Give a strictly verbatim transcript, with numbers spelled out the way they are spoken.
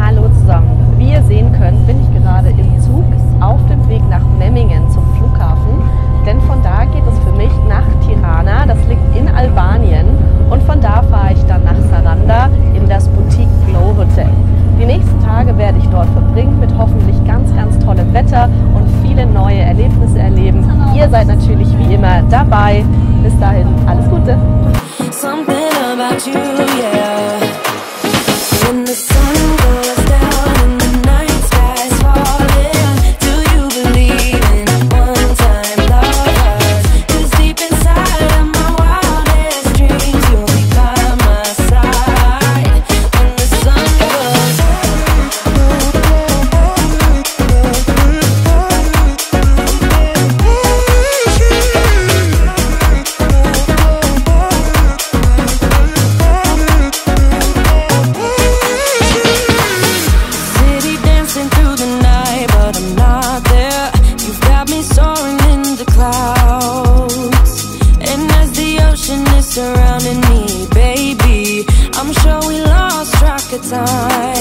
Hallo zusammen, wie ihr sehen könnt, bin ich gerade im Zug auf dem Weg nach Memmingen zum Flughafen, denn von da geht es für mich nach Tirana, das liegt in Albanien, und von da fahre ich dann nach Saranda in das Boutique Glow Hotel. Die nächsten Tage werde ich dort verbringen mit hoffentlich ganz, ganz tollem Wetter und viele neue Erlebnisse erleben. Ihr seid natürlich wie immer dabei. Bis dahin, alles Gute! Surrounding me, baby, I'm sure we lost track of time.